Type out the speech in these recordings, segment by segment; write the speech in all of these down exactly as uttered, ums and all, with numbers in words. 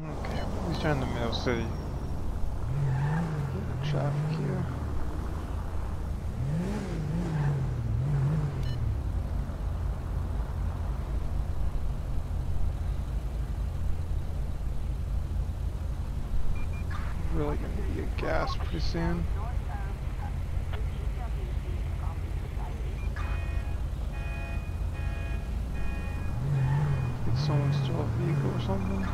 Okay, we're down the middle city. Traffic here. Really gonna need a gas pretty soon. Did someone steal a vehicle or something?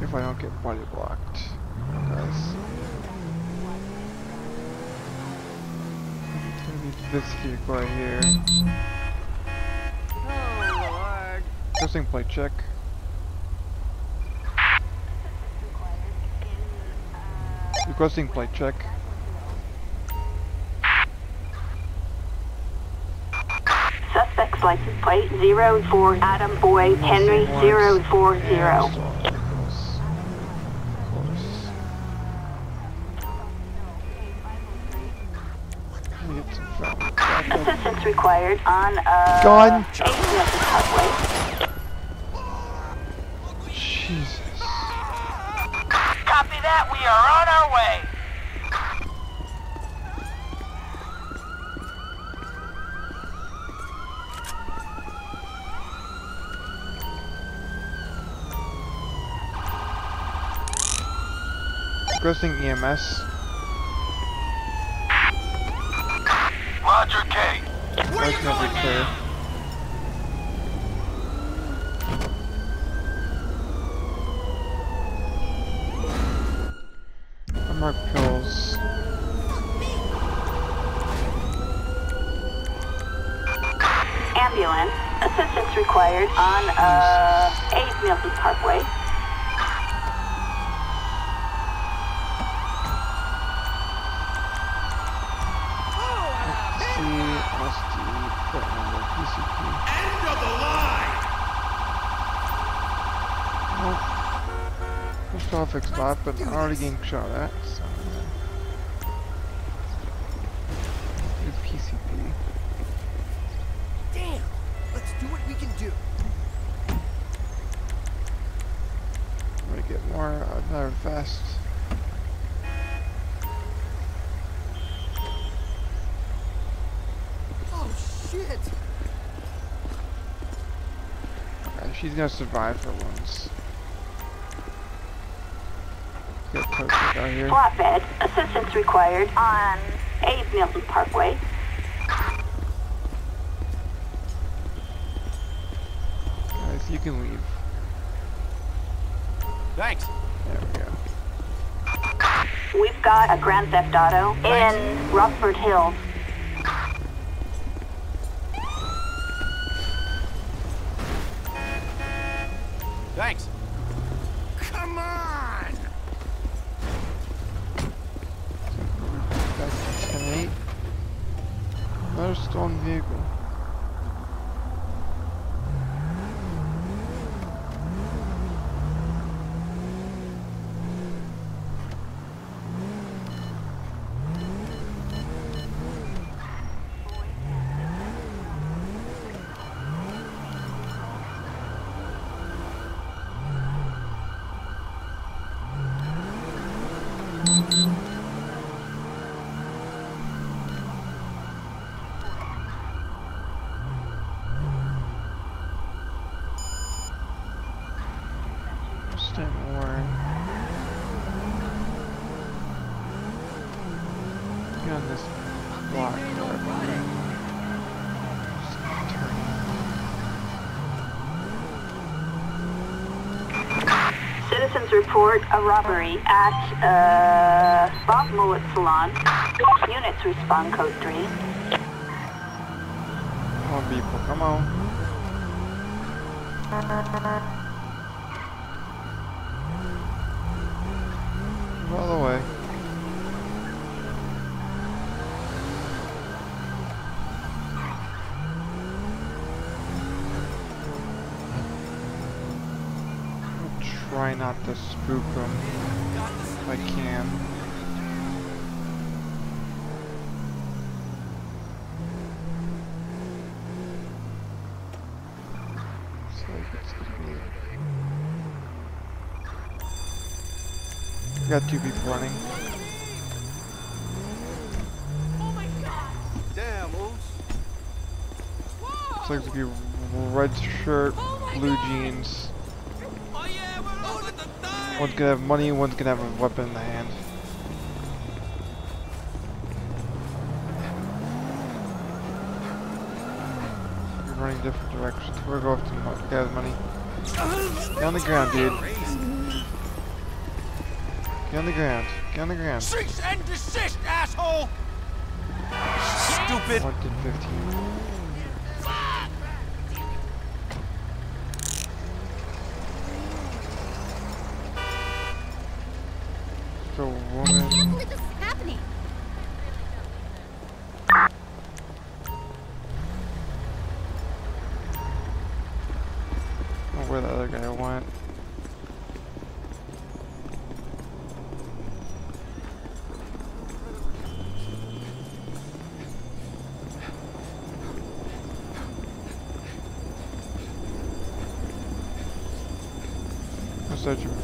If I don't get body blocked, guys. It's gonna be this vehicle right here. Oh, pressing plate check. Requesting plate check. Suspect's license plate zero four Adam Boyd Henry zero four zero. Yeah, assistance required on a God. Jesus. Copy that, we are on our way. Requesting E M S. That's not repair. I mark pills. Ambulance. Assistance required on uh, eight Milton Parkway. P C P. End of the line! Well, first traffic's bad, but I'm already getting shot at, so it's P C P. Damn! Let's do what we can do. I'm gonna get more uh, another vest. Oh shit! She's gonna survive for once. Get posted out here. Block bed. Assistance required on eight Milton Parkway. Guys, you can leave. Thanks. There we go. We've got a Grand Theft Auto Thanks. in Rockford Hills. Thanks. Come on. ten eight. Another stolen vehicle. Report a robbery at uh, Bob Mullet Salon. Units respond code three. Come on, people, come on. All the way. try not to spook them if I can. I got two people running. Oh my God. Damn, looks like it'd be red shirt, oh blue God. jeans. Oh yeah, we're the time. One's gonna have money, one's gonna have a weapon in the hand. We're running different directions. We're going to get money. Get on the ground, dude. Get on the ground. Get on the ground. Cease and desist, asshole! Stupid! one fifteen. Still woman. I can't believe this is happening. I don't know where the other guy went.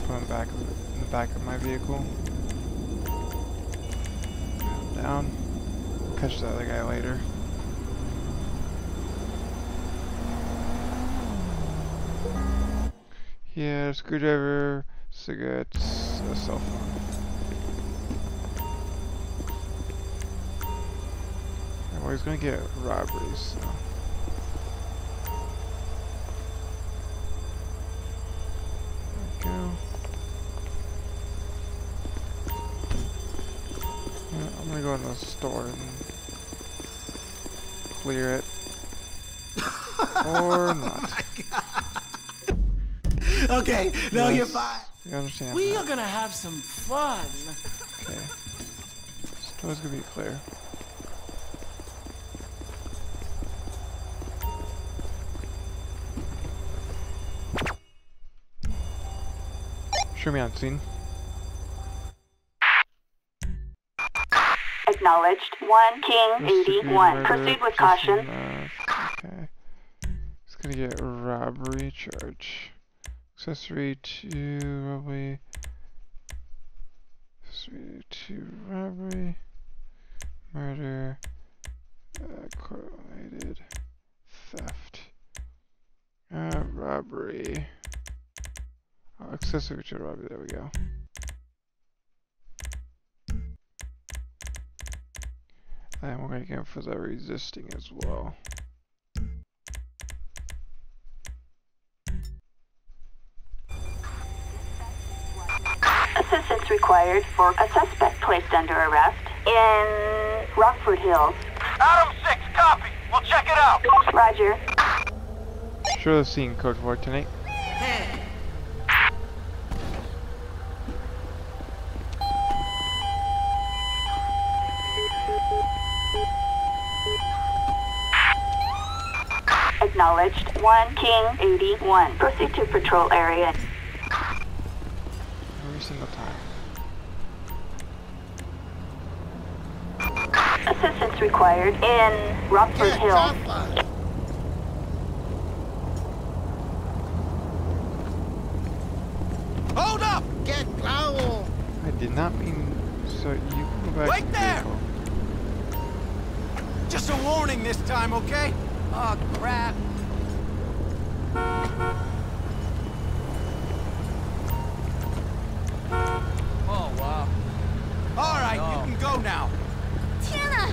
Put him back in the back of my vehicle. Down. Catch the other guy later. Yeah, screwdriver, cigarettes, a cell phone. Well, he's gonna get robberies, so. Go in the store and clear it. Or not. Oh my God. Okay, no, yes, you're fine. You understand we that. are gonna have some fun. Okay. Store's gonna be clear. Show me on scene. Acknowledged. one King eighty-one. Proceed with caution. Okay. It's gonna get robbery charge. Accessory to robbery. Accessory to robbery. Murder. Uh, correlated. Theft. Uh, robbery. Oh, accessory to robbery. There we go. And we're going to go for the resisting as well. Assistance required for a suspect placed under arrest in Rockford Hills. Adam six, copy. We'll check it out. Roger. Sure, the scene code for tonight. Acknowledged. one King eighty-one. Proceed to patrol area. Every single time. Assistance required in Rockford yeah, Hills. Hold up! Get low! I did not mean so you can go back. Wait to there! Vehicle. Just a warning this time, okay? Oh, crap. Oh, wow. All right, oh. You can go now. Tiana!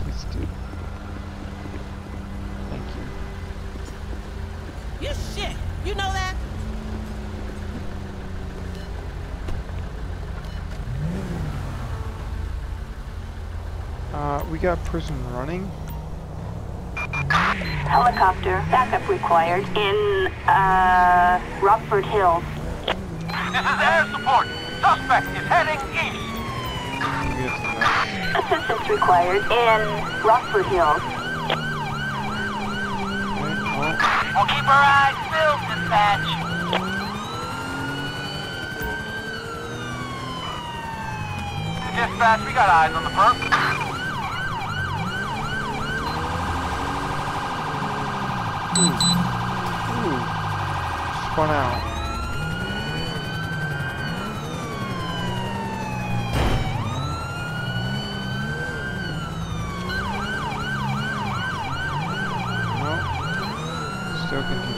Please do. Thank you. You shit! You know that? Uh, we got person running. Helicopter backup required in uh, Rockford Hills. This is air support. Suspect is heading east. Assistance required in Rockford Hills. We'll keep our eyes filled, dispatch. Dispatch, we got eyes on the perp. Ooh. Ooh. Spun out. Well, still continuing.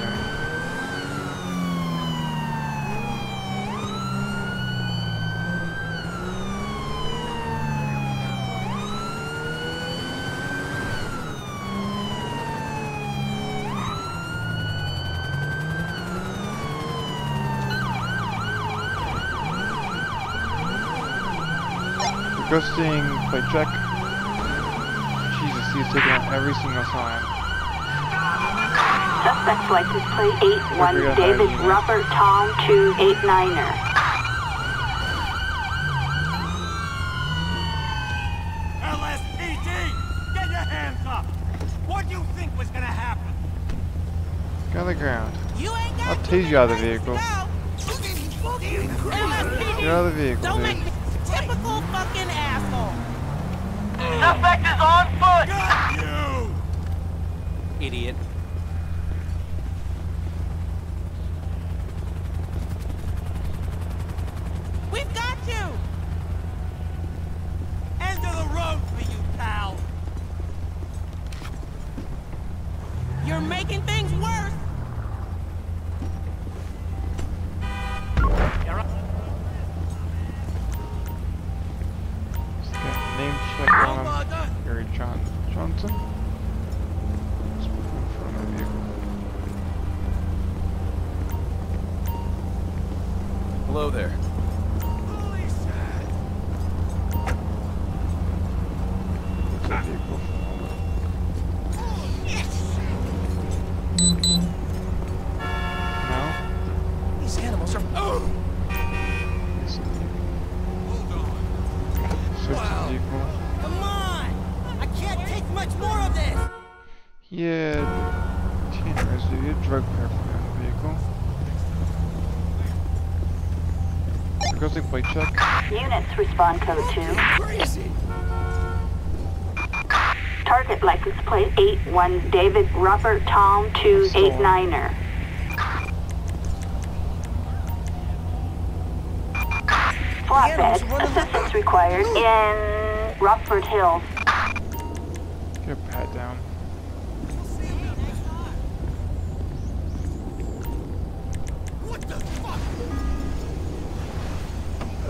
Ghosting, play check. Jesus, he's taking out every single time. Suspect's license plate eight one David Robert Tom two eight niner. L S P D! Get your hands up! What do you think was gonna happen? Get on the ground. You ain't got I'll tase you out of the vehicle. Get out of the vehicle, Don't dude. Make Typical fucking asshole. Suspect is on foot. You idiot. We've got you. End of the road for you, pal. You're making things worse. Check. Units respond code two. Crazy. Target license plate eight one David Robert Tom two eight niner. Flatbed, assistance required in Rockford Hills. Get a pat down.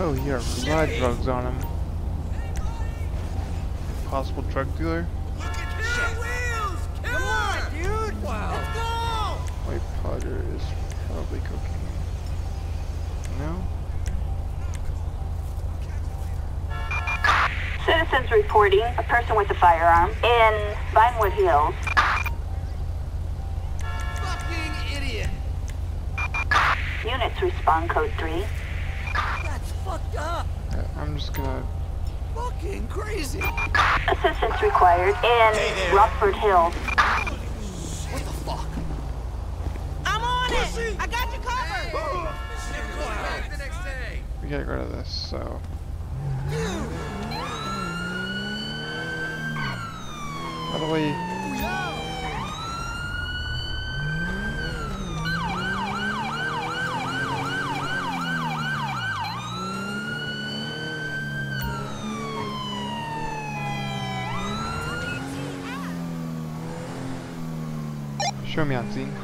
Oh, he had ride drugs on him. Possible drug dealer? Look at this! Wheels! Come on, dude! Wow. Let's go! White powder is probably cocaine. No? Citizens reporting a person with a firearm in Vinewood Hills. Fucking idiot! Units respond code three. I'm just gonna... Fucking crazy! Assistance required in hey Rockford Hills. What the fuck? I'm on Pussy. It! I got you covered! Oh. Wow. The next day. We gotta get rid of this, so... How do we... Show me on scene.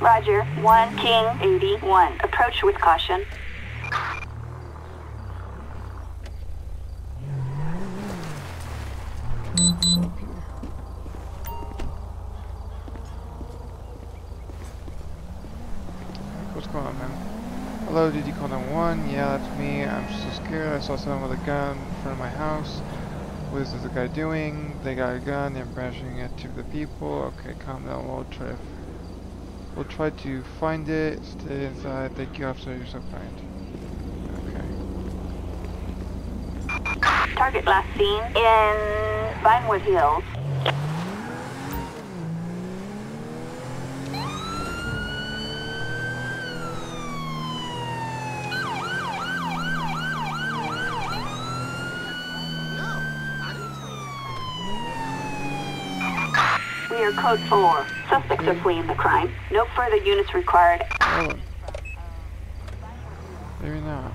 Roger, one King eighty-one. Approach with caution. What's going on, man? Hello, did you call them one? Yeah, that's me. I'm so scared. I saw someone with a gun in front of my house. What is the guy doing? They got a gun, they're brandishing it to the people. Okay, calm down, we'll try to, we'll try to find it. Stay inside, thank you officer, you're so kind. Okay. Target last seen in Vinewood Hills. Clear code four. Suspects are fleeing the crime. No further units required. Oh. Maybe not.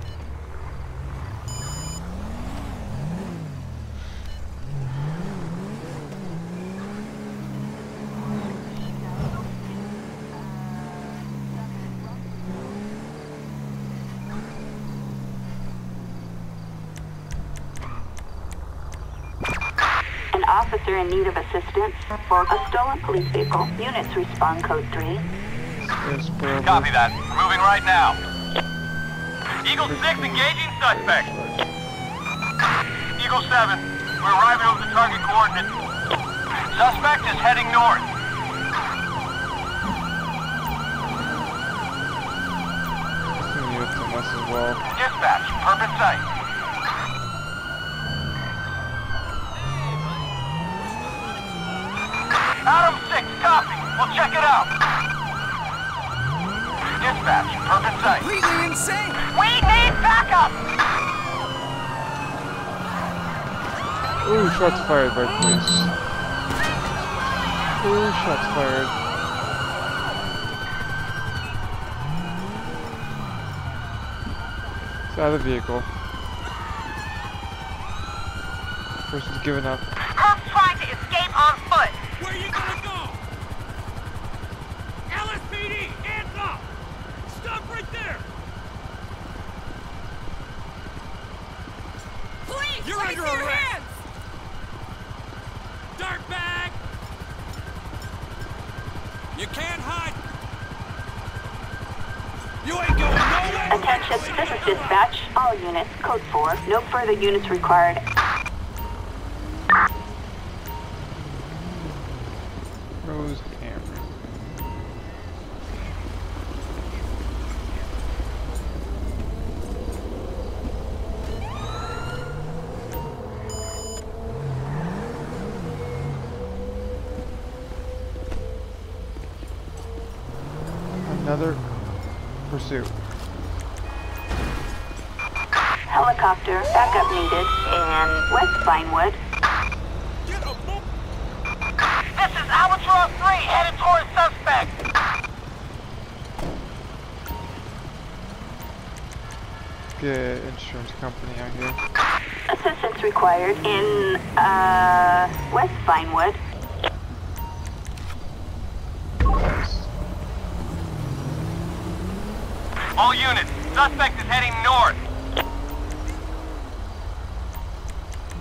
Officer in need of assistance for a stolen police vehicle. Units respond code three. Yes, copy that. Moving right now. Eagle six engaging suspect. Eagle seven, we're arriving over the target coordinates. Suspect is heading north. Well. Dispatch, perfect sight. Adam six, copy. We'll check it out. Dispatch, perfect sight. Completely insane. We need backup. Ooh, shots fired by police. Ooh, shots fired. It's out of the vehicle. Person's giving up. Cops trying to escape on foot. Where are you gonna go? L S P D, hands up! Stop right there! Please, you're under your arrest! Dirtbag! You can't hide! You ain't going nowhere! Attention, this is dispatch. All units, code four. No further units required. Another pursuit. Helicopter, backup needed, and West Vinewood. This is Albatross three, headed towards suspect. Good insurance company out here. Assistance required in, uh, West Vinewood. All units, suspect is heading north.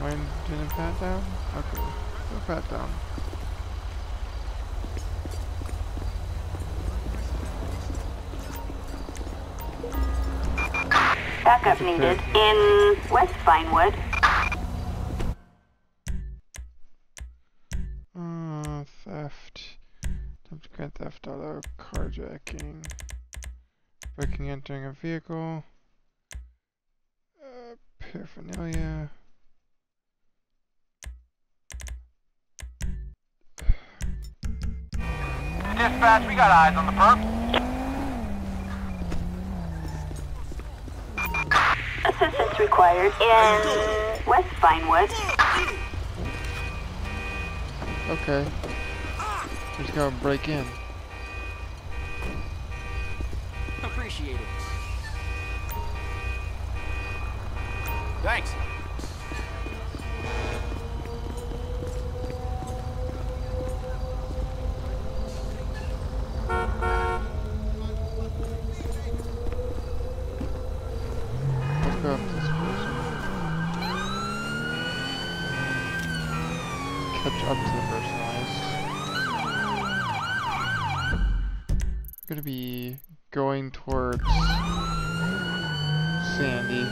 Mine didn't pat down? Okay, no pat down. Backup needed in West Vinewood. Uh, theft. Attempt to grant theft, auto carjacking. Breaking, entering a vehicle, uh, paraphernalia, dispatch, we got eyes on the perp. Assistance required in West Vinewood. Okay, we're just gonna break in. Appreciated. Thanks. Catch up to the personalized. I'm gonna be going towards Sandy.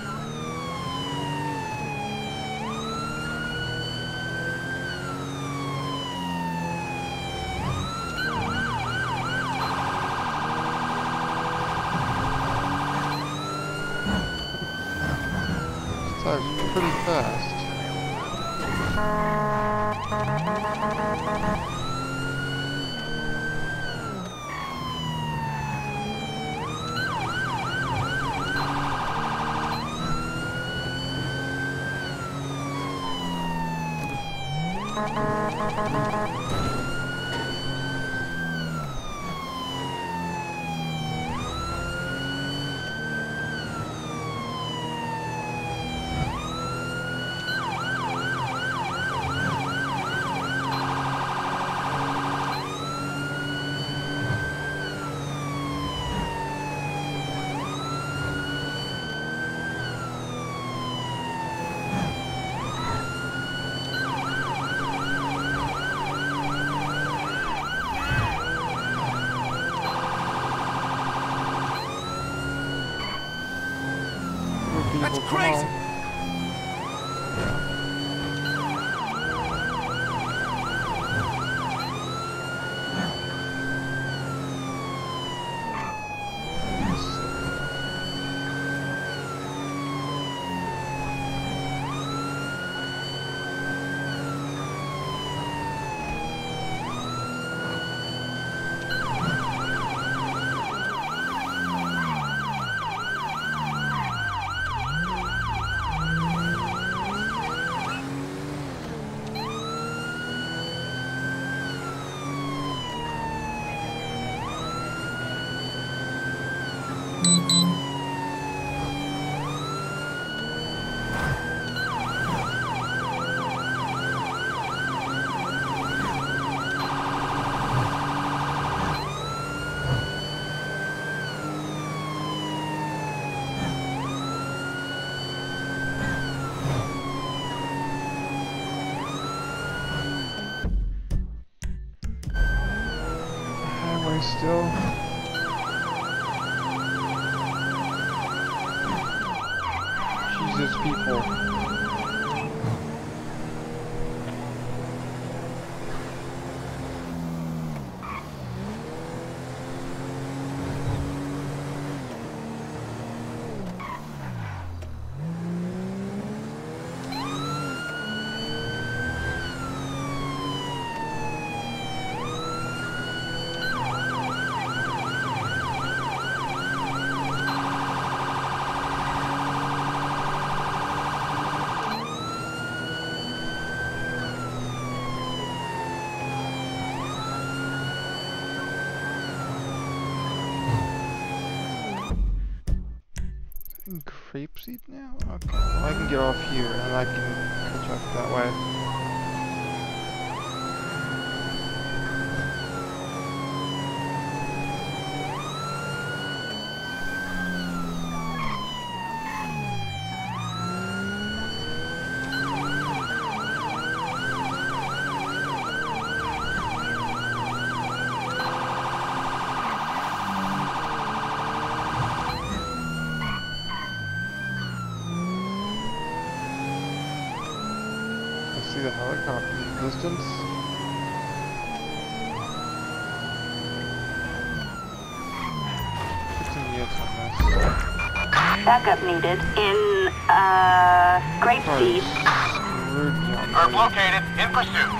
So it's pretty fast. people That's crazy. Tomorrow. Grapeseed now? Okay, well, I can get off here and I can catch up that way. Backup needed in uh, Grapeseed. Herb located, in pursuit.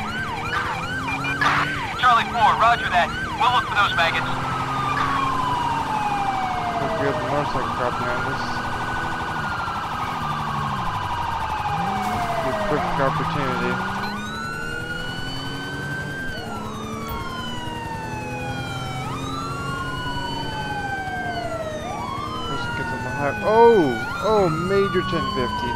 Charlie four, roger that. We'll look for those maggots. Hope we have the motorcycle crap behind us. Good quick opportunity. Oh, oh, major ten fifty.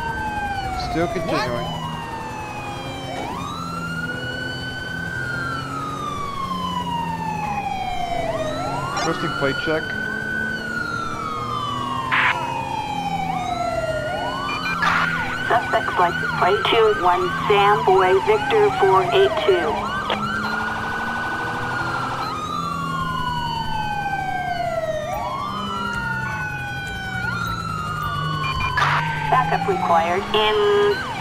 Still continuing. What? Posting plate check. Suspect's license plate two one Sam Boy Victor four eight two. Required in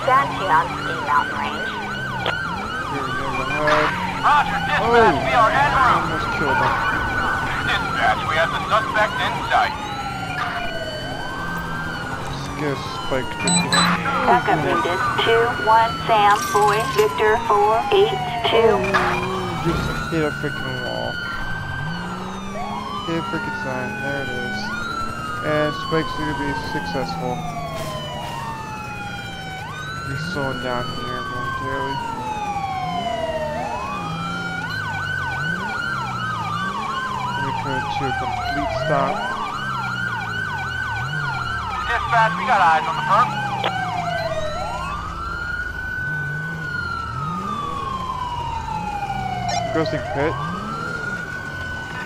Santiansky Mountain Range. Here we go, uh, Roger, dispatch, oh, we are en route. Almost killed him. Dispatch, we have the suspect in sight. Skis spike. Backup needed. two one Sam Boy Victor four eight two. Oh, just hit a freaking wall. Hit a freaking sign. There it is. And spikes are going to be successful. He's slowing down here momentarily. We come to a complete stop. Dispatch, we got eyes on the perp. Ghosting pit.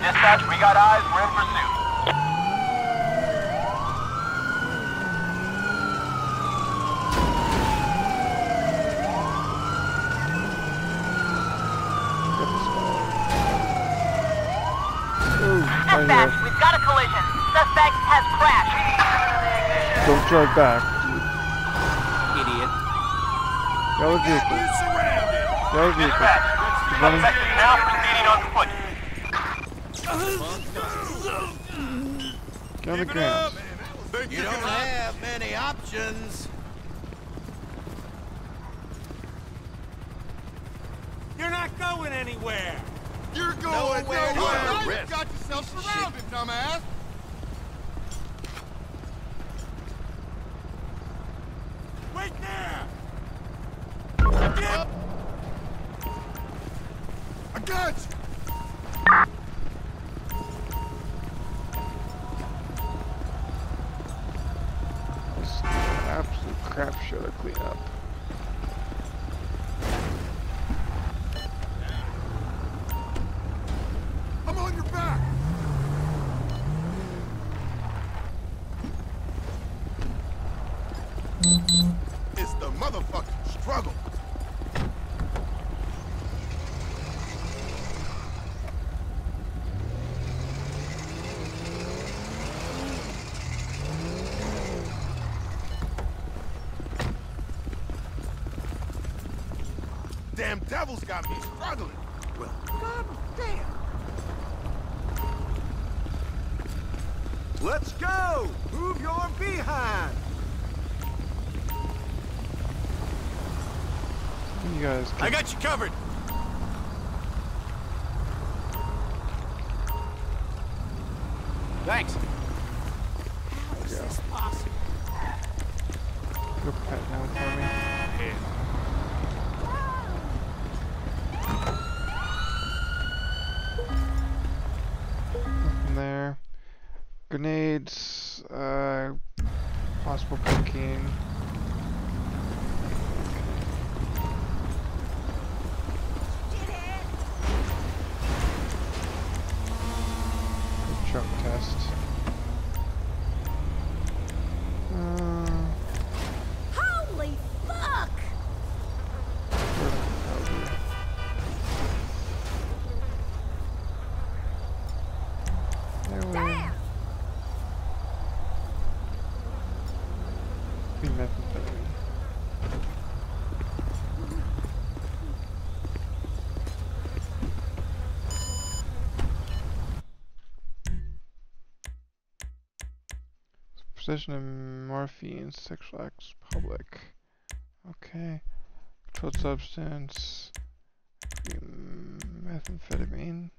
Dispatch, we got eyes, we're in pursuit. Dispatch, we've got a collision. Suspect has crashed. Don't drive back. Idiot. Yellow vehicle. Yellow vehicle. Running. Now proceeding on foot. Get on the ground. You don't have many options. You're not going anywhere. You're going nowhere. nowhere. You got yourself surrounded, dumbass. Wait there. Get. I got you. This is an absolute crapshoot to clean up. Damn devil's got me struggling. Well, god damn. Let's go. Move your behind. You guys. I got you covered. Thanks. How is this possible? Go pet now for me. Yeah. There. Grenades, uh, possible cooking. Truck test. Uh, Holy fuck! Damn. Possession of morphine, sexual acts, public. Okay. Controlled substance. Methamphetamine.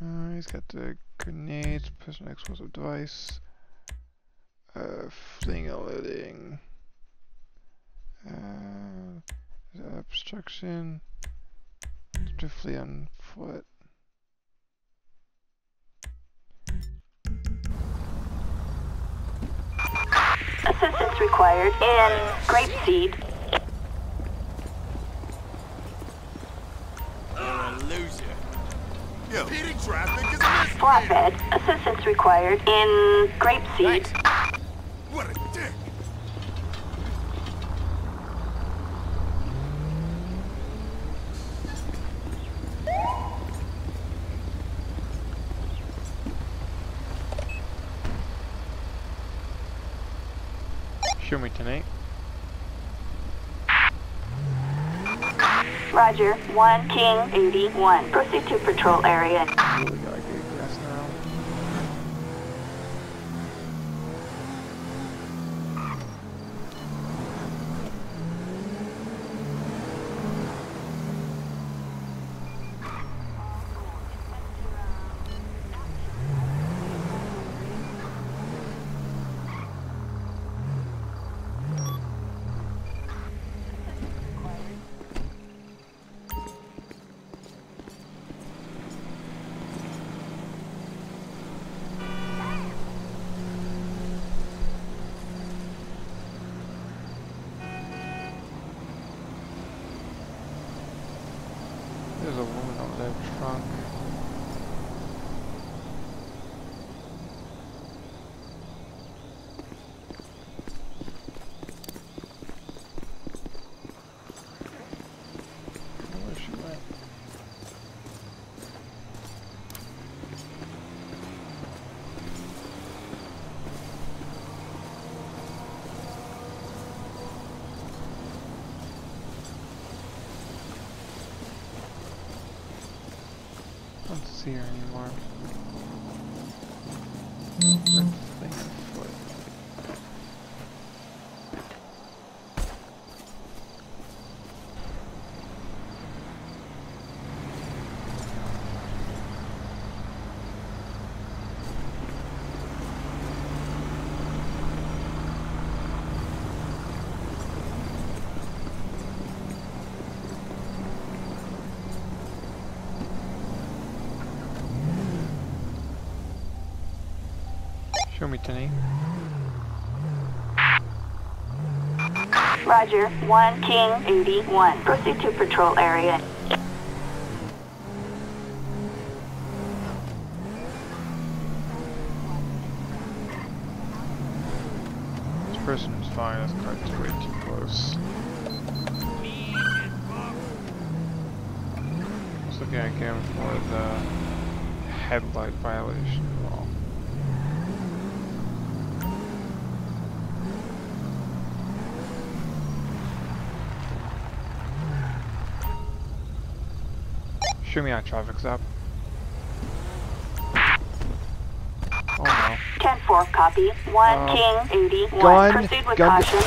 Uh, he's got the grenades, possession of explosive device, uh, fleeing and eluding, uh, obstruction, to flee on foot. Assistance required in Grapeseed. You're a loser. Yo, impeding traffic is a flatbed. Assistance required in Grapeseed. Thanks. What a dick! Show me tonight. Roger, one King eighty-one. Proceed to patrol area. Really gotta get gas now. There's a woman over there drunk. Where she went? see her anymore. Mm-hmm. Show me Tenny. Roger, one King eighty-one. Proceed to patrol area. This person's fine, this car's way too close. I was looking at him for the headlight violation as well. Shoot me out, traffic's up. Oh no. ten four, copy. one King eighty-one. Gun, proceed with gun caution.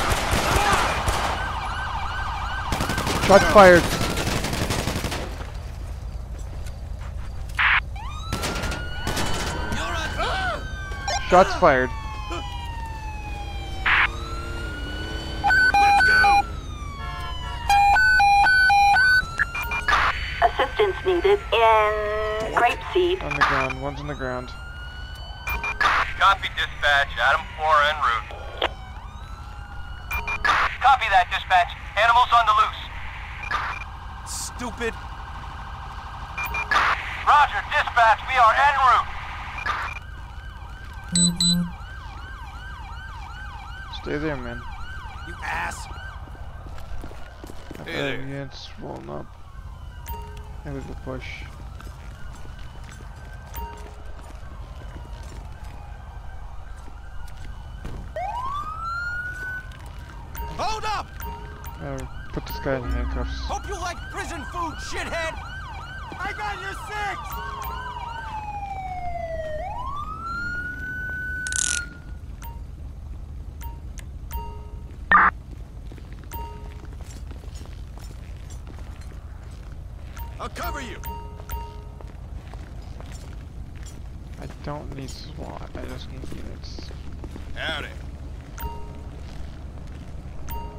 Shot fired. Shots fired. Needed in Grapeseed. On the ground, one's on the ground. Copy dispatch, Adam four en route. Copy that dispatch, animals on the loose. Stupid. Roger, dispatch, we are en route. Mm-hmm. Stay there, man. You ass. Hey, yeah, it's rolling up. That was the push. Hold up! Uh, put this guy in handcuffs. Hope you like prison food, shithead! I got your six! I'll cover you. I don't need SWAT. I just need units. Howdy.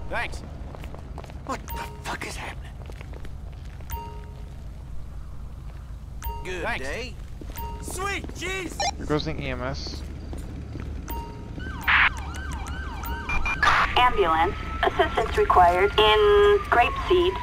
Thanks. What the fuck is happening? Good Thanks. Day. Sweet jeez. Here goes the E M S. Ambulance assistance required in Grapeseed.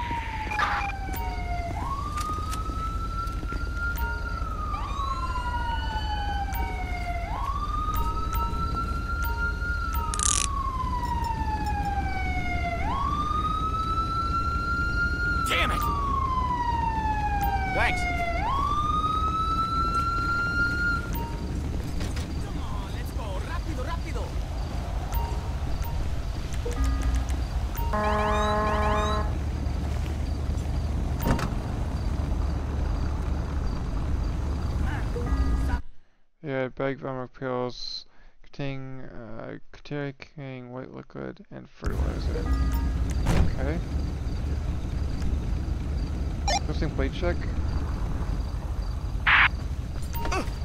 Bag vomit pills, containing, uh, containing white liquid and fertilizer. Okay. Posting plate check.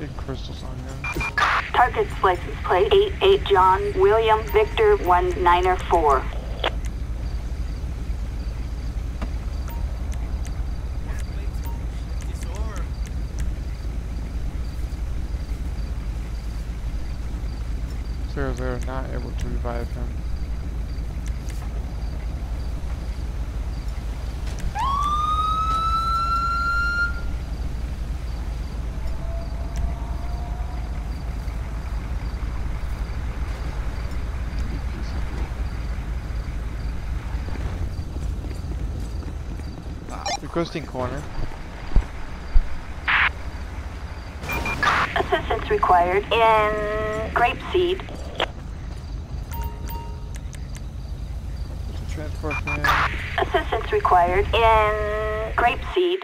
Big crystals on him. Target's license plate eight eight John William Victor one niner four. They're not able to revive him. Requesting corner. Assistance required in Grapeseed. Assistance required in Grapeseed.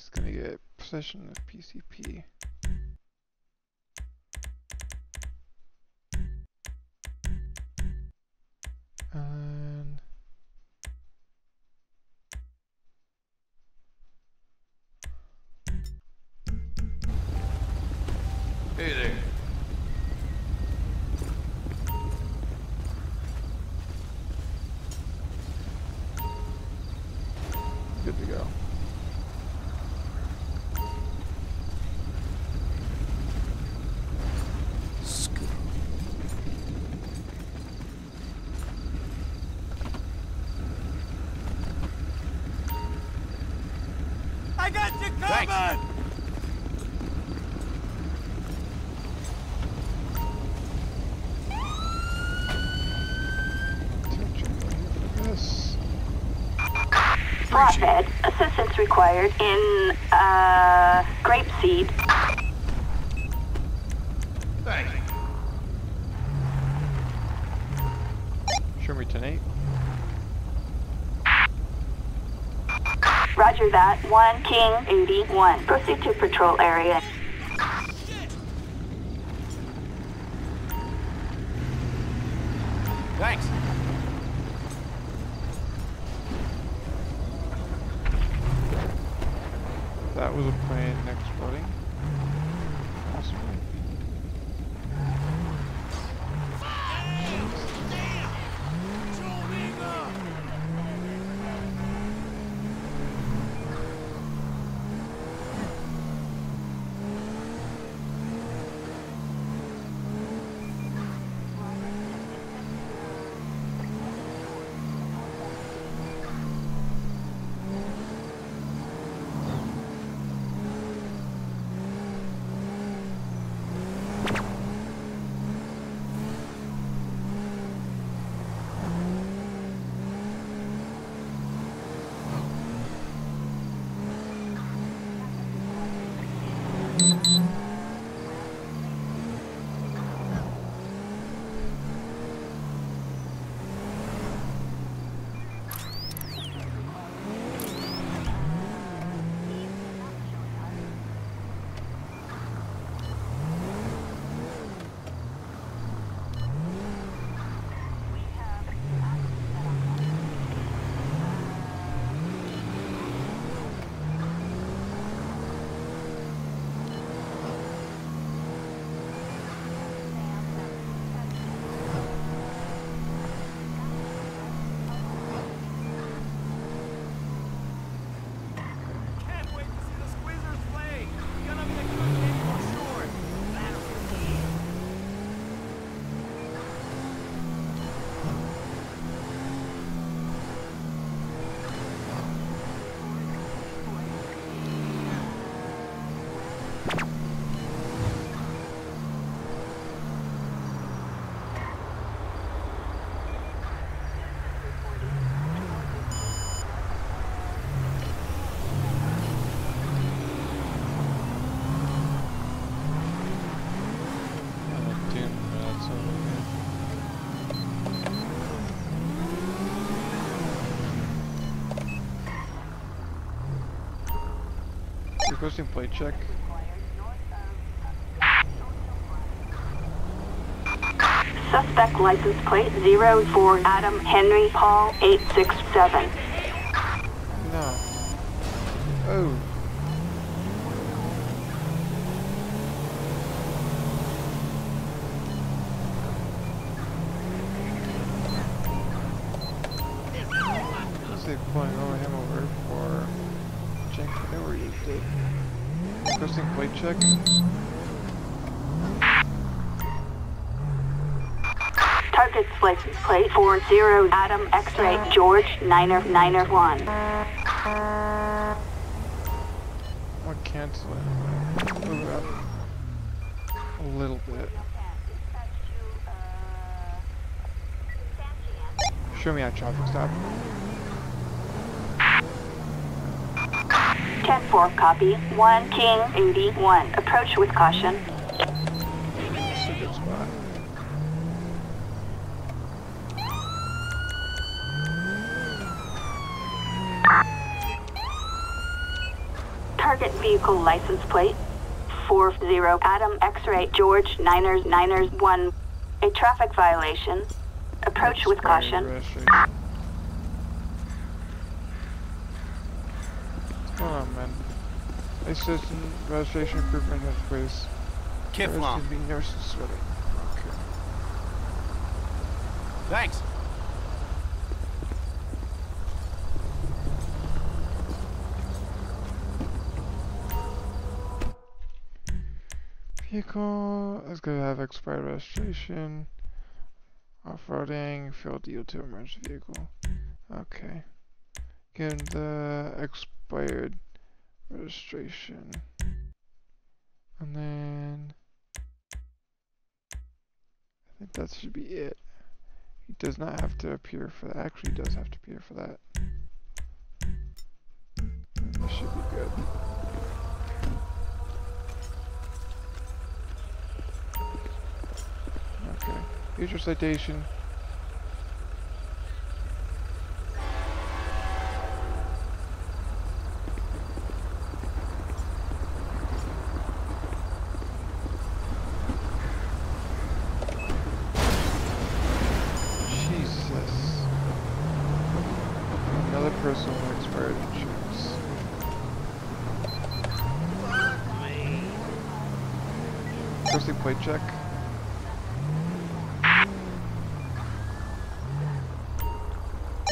He's gonna get possession of P C P. And hey there. Good to go. I got you covered! Thanks. Flatbed, assistance required in, uh, Grapeseed. Thank you. Show me tonight. Roger that, one King eighty-one. Proceed to patrol area. Thanks. That was a plane exploding. Awesome. Requesting plate check. Suspect license plate zero four Adam Henry Paul eight six seven. No. Oh. Plate check. Target's license plate four zero Adam X-ray George Niner Niner One. I'll cancel it. Move up a little bit. Show me how traffic stop. ten four copy, one King eighty-one. Approach with caution. That's a good spot. vehicle license plate four zero Adam X-ray George Niners Niners one. A traffic violation. Approach with caution. Rushing. Come on, man. A citizen registration improvement has place. Kiflom. Okay. Thanks. Vehicle is going to have expired registration. Off-roading, field E O two emergency vehicle. Okay. Give him the expired registration. And then I think that should be it. He does not have to appear for that. Actually, he does have to appear for that. This should be good. Okay. Here's your citation. Jesus. Another person with expired insurance. Firstly, plate check.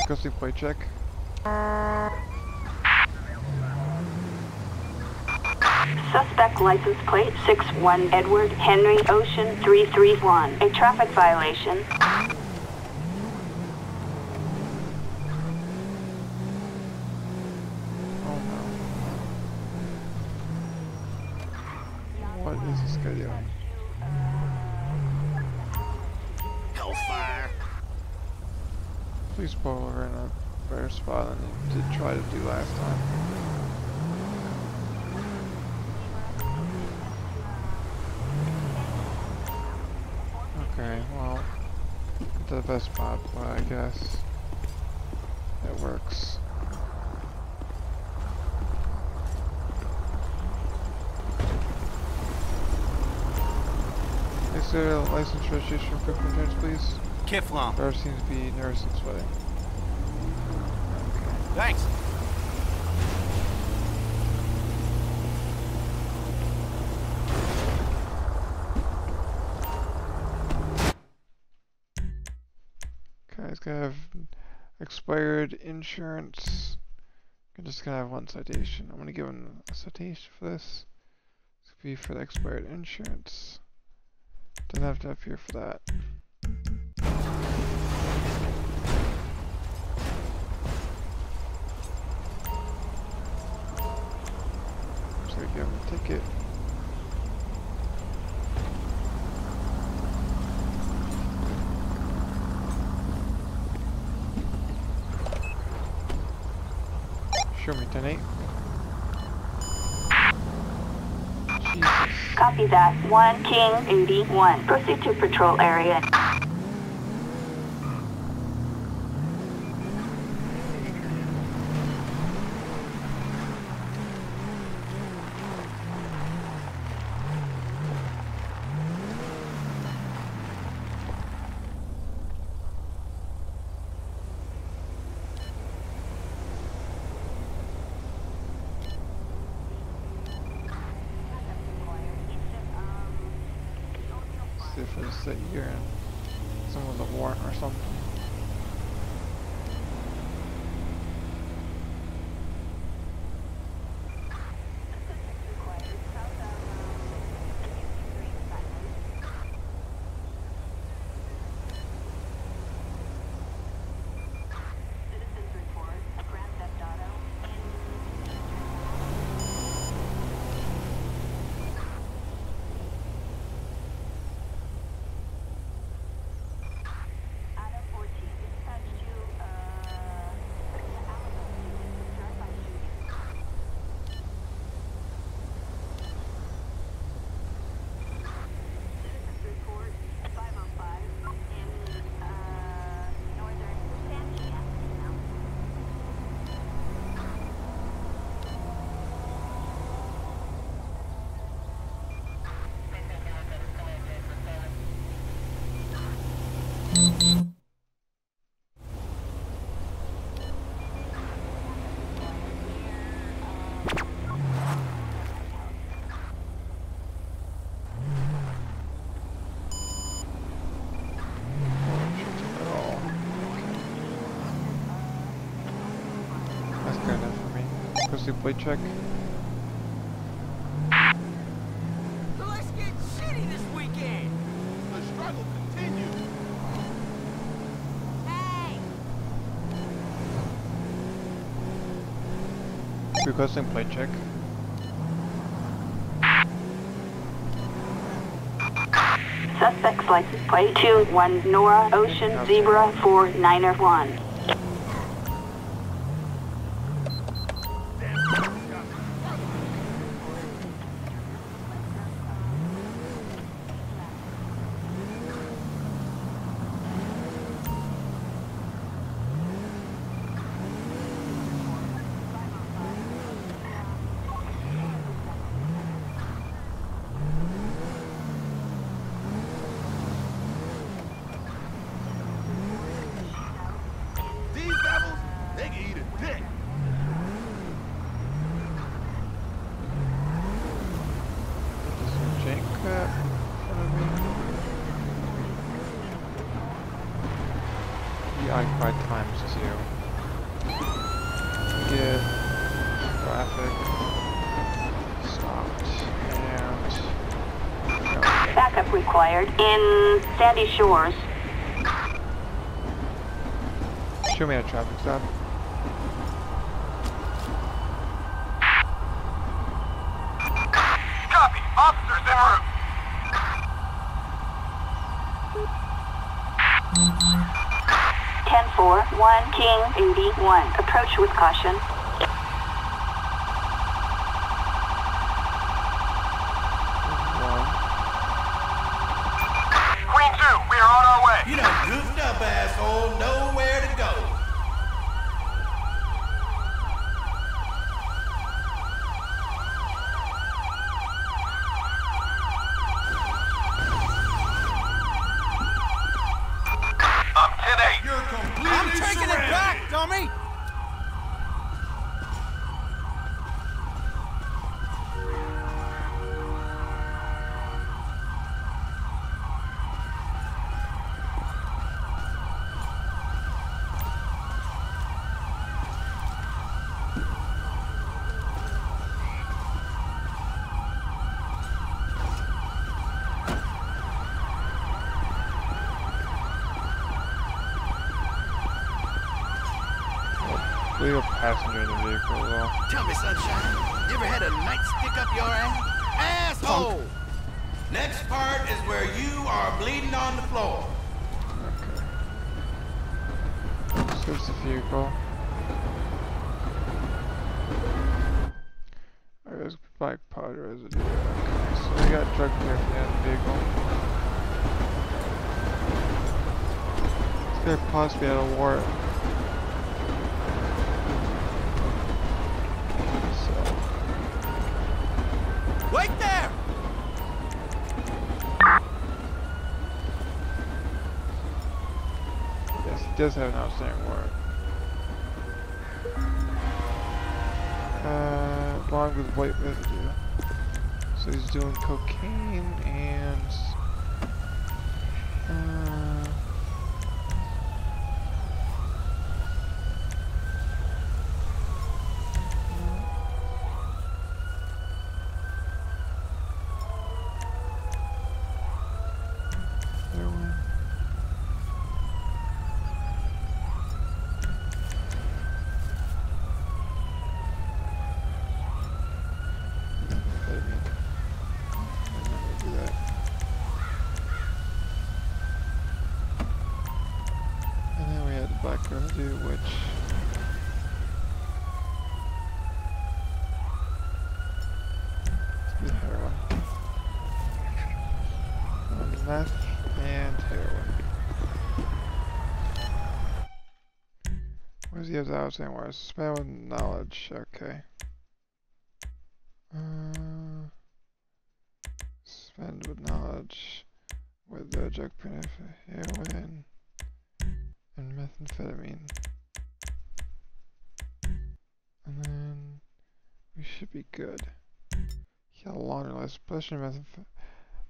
Custody plate check. Suspect license plate six one Edward Henry Ocean three three one. A traffic violation. Oh no. What is this guy doing? Hellfire! Please pull over in a better spot than you did try to do last time. Okay, well, the best spot, but I guess it works. Is there a license registration for containers, please? Kiflom. There seems to be nurses sweating. Okay. Thanks. Okay, it's gonna have expired insurance. I'm just gonna have one citation. I'm gonna give him a citation for this. It's gonna be for the expired insurance. Doesn't have to appear for that. Give him a ticket. Show me ten eight. Copy that. One King eighty-one. Proceed to patrol area. Difference that you're in some of the warrant or something. two plate check. Let's get shitty this weekend. The struggle continues. Hey. Requesting plate check. Suspect's license plate two one Nora Ocean okay. Zebra four niner one. In Sandy Shores. Show me a traffic stop. Copy. Officers en route. ten four, one King eighty-one. Approach with caution. Passenger in the vehicle as well. Tell me, sunshine, you ever had a night stick up your ass? Asshole! Punk. Next part is where you are bleeding on the floor. Okay. Search the vehicle. Alright, there's black powder residue. Okay, so we got drug paraphernalia in the vehicle. They're possibly out of warrant. Does have an outstanding warrant. Uh, along with white residue. So he's doing cocaine and uh, he has outstanding warrants. Suspended with knowledge. Okay. Uh, suspended with knowledge with the drug heroin and methamphetamine. And then we should be good. He had a longer list. Possession of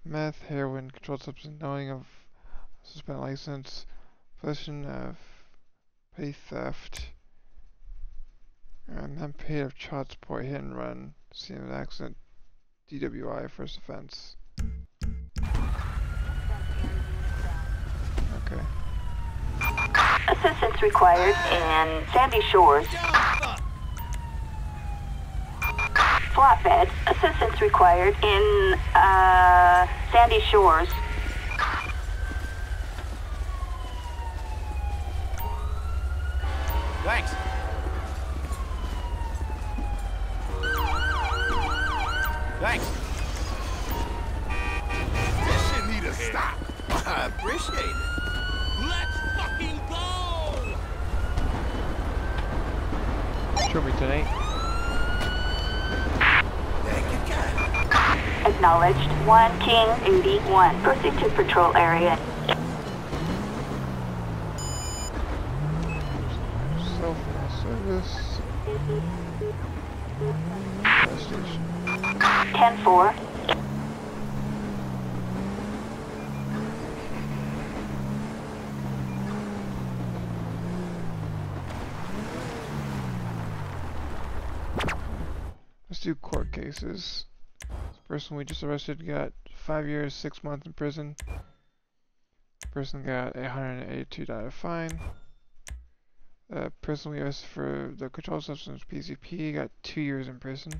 meth, heroin, controlled substance, knowing of suspended license, possession of pay theft, And unpaid of child support, hit and run, scene of accident, D W I, first offense. Okay. Assistance required in Sandy Shores. Flatbed, assistance required in uh, Sandy Shores. Thanks. Thanks. This should need a stop. I appreciate it. Let's fucking go! Show me tonight. Acknowledged. One King in B one. Proceed to patrol area. Cell phone service. Station. ten four. Let's do court cases. Person we just arrested got five years, six months in prison. Person got eight hundred and eighty-two dollar fine. Uh, person we arrested for the controlled substance P C P got two years in prison.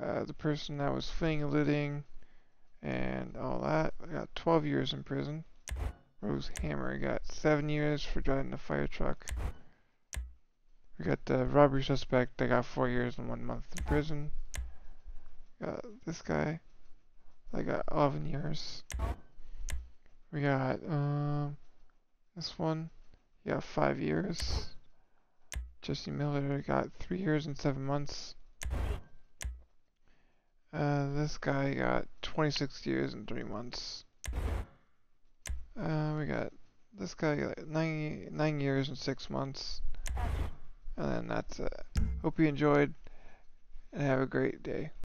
Uh, the person that was fleeing and looting and all that got twelve years in prison. Rose Hammer got seven years for driving a fire truck. We got the robbery suspect. They got four years and one month in prison. Got this guy. I got eleven years. We got um this one. Yeah, five years. Jesse Miller got three years and seven months. Uh, this guy got twenty-six years and three months. Uh, we got this guy got nine nine years and six months. And then that's it. Hope you enjoyed, and have a great day.